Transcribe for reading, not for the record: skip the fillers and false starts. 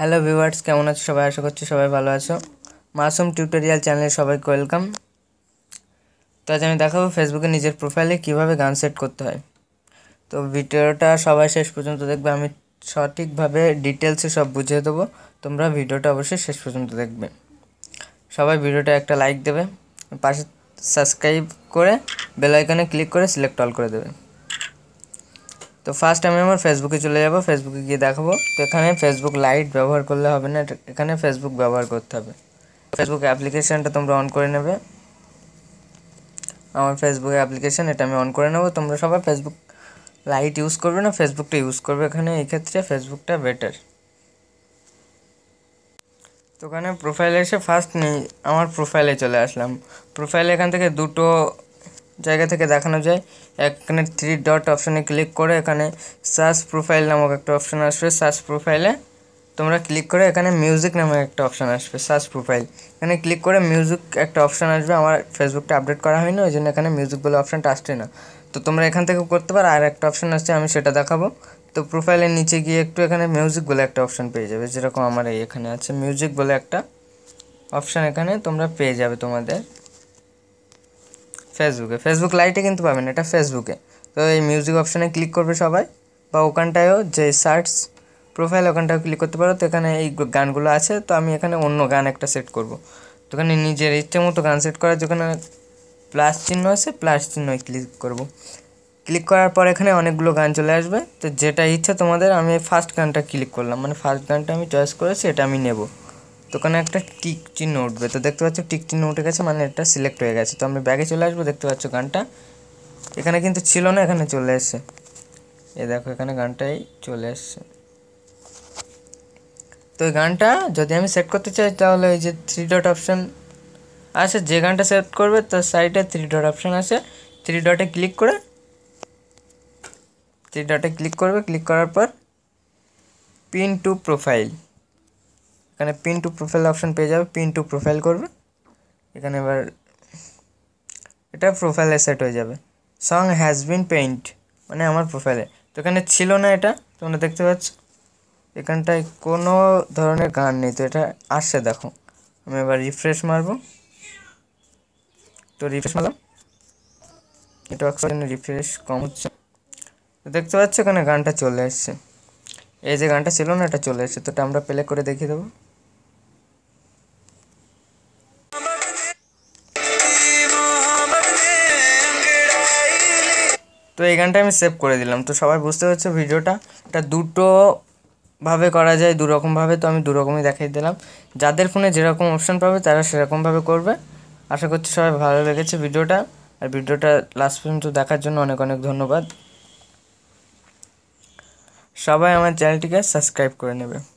Hello viewers केमन आछो सबाई आशा करछि सबाई भालो आछो मासूम टिউটোরিয়াল चैनल सबाइके वेलकाम। तो आज आमि देखाबो फेसबुके निजेर प्रोफाइले किभाबे गान सेट करते हय। तो भिडियोटा सबाई शेष पर्यन्त देखबे, आमि सठिकभाबे डिटेल्से सब बुझिये देबो। तोमरा भिडियोटा अवश्यई शेष पर्यन्त देखबे, सबाई भिडियोटा एकटा लाइक देबे, पाशे সাবস্ক্রাইব করে বেল আইকনে ক্লিক করে সিলেক্ট অল করে দেবে। তো ফার্স্ট আমি আমার ফেসবুকে চলে যাব, ফেসবুকে গিয়ে দেখাবো। তো এখানে ফেসবুক লাইট ব্যবহার করলে হবে না, এখানে ফেসবুক ব্যবহার করতে হবে। ফেসবুক অ্যাপ্লিকেশনটা তোমরা অন করে নেবে। আমার ফেসবুক অ্যাপ্লিকেশন এটা আমি অন করে নেব। তোমরা সবাই ফেসবুক লাইট ইউজ করবে না, ফেসবুকটা ইউজ করবে। এখানে এই ক্ষেত্রে ফেসবুকটা বেটার। तो प्रोफाइले एसे फार्स्ट नहीं प्रोफाइले चले आसलम। प्रोफाइल एखान दुटो जैगा देखानो जाए, एक थ्री डट अपशने क्लिक कर सार्च प्रोफाइल नामक एक अपशन आसबे। सार्च प्रोफाइले तुम्हारा क्लिक कर एखाने म्यूजिक नामक एक अपशन आसबे। सार्च प्रोफाइल एखाने क्लिक कर म्यूजिक एक अपशन आसबे। आमार फेसबुक आपडेट करा हयनि, ओइजोन्नो एखाने म्यूजिक बोले अपशनटा आसछे ना। तो तुम्हारा एखान थेके करते पारो। आर एक अपशन आसछे आमि सेटा देखाबो। तो प्रोफाइलेर नीचे गिये एकटु एखाने म्यूजिक बोले एकटा अपशन पेये जाबे, जेरकम आमार एखाने आछे म्यूजिक बोले एकटा अपशन एखाने तोमरा पेये जाबे तोमादेर फेसबुके। फेसबुक लाइटे किन्तु पाबे ना, एटा फेसबुके। तो एई म्यूजिक अपशने क्लिक करबे सबाई, बा ओखानटायও जे सार्च प्रोफाइल ओखानटाও क्लिक करते पारो। तो एखाने एई गानगुलो आछे, तो आमि एखाने अन्य गान एकटा सेट करब। तो एखाने निजेर इच्छामतो गान सेट करार जोखाने प्लस चिन्ह आछे, प्लस चिन्हই क्लिक करब। क्लिक करार पर एखाने अनेकगुलो गान चले आसबे। तो जेटा इच्छा तोमादेर, आमि फार्स्ट गानटा क्लिक करलाम, माने फार्स्ट गानटा आमि चয়েস করেছি, এটা আমি নেব। তো ওখানে একটা টিক চিহ্ন উঠবে, তো দেখতে পাচ্ছ টিক চিহ্ন উঠে গেছে, মানে এটা সিলেক্ট হয়ে গেছে। তো আমি ব্যাকে চলে আসবো। দেখতে পাচ্ছ গানটা এখানে কিন্তু ছিল না, এখানে চলে এসেছে। এই দেখো এখানে গানটাই চলে এসেছে। তো এই গানটা যদি আমি সেট করতে চাই, তাহলে এই যে থ্রি ডট অপশন আছে, যে গানটা সেট করবে তার সাইডে থ্রি ডট অপশন আছে, থ্রি ডটে ক্লিক করে थ्री डटे क्लिक कर। क्लिक करार पर पिन टू प्रोफाइल, एखे पिन टू प्रोफाइल अपशन पे जाए। पिन टू प्रोफाइल कर प्रोफाइले सेट हो जाए। सॉन्ग हैज़ बीन पेंट माने हमार प्रोफाइले तो एखे छिलो ना, एटा तुम्हारा देखते पाच्छ एखानटाय कोनो धरनेर गान नहीं। तो एटा आसे देखो, आमि एबार रिफ्रेश मारब। तो रिफ्रेश मारलाम, एटा एक्चुअली रिफ्रेश कम होच्छे। तो देखते पाচ্ছ এখানে গানটা চলে আসছে, এই যে গানটা ছিল না এটা চলে আসছে। তো এটা আমরা প্লে করে দেখিয়ে দেব। তো এই গানটা আমি সেভ করে দিলাম। তো সবাই বুঝতে পারছো ভিডিওটা এটা দুটো ভাবে করা যায়, দু রকম ভাবে। তো আমি দু রকমই দেখিয়ে দিলাম। যাদের ফোনে যেরকম অপশন পাবে তারা সেরকম ভাবে করবে। আশা করছি সবাই ভালো লেগেছে ভিডিওটা, আর ভিডিওটা লাস্ট পর্যন্ত দেখার জন্য অনেক অনেক ধন্যবাদ। সবাই আমার চ্যানেলটিকে সাবস্ক্রাইব করে নেবে।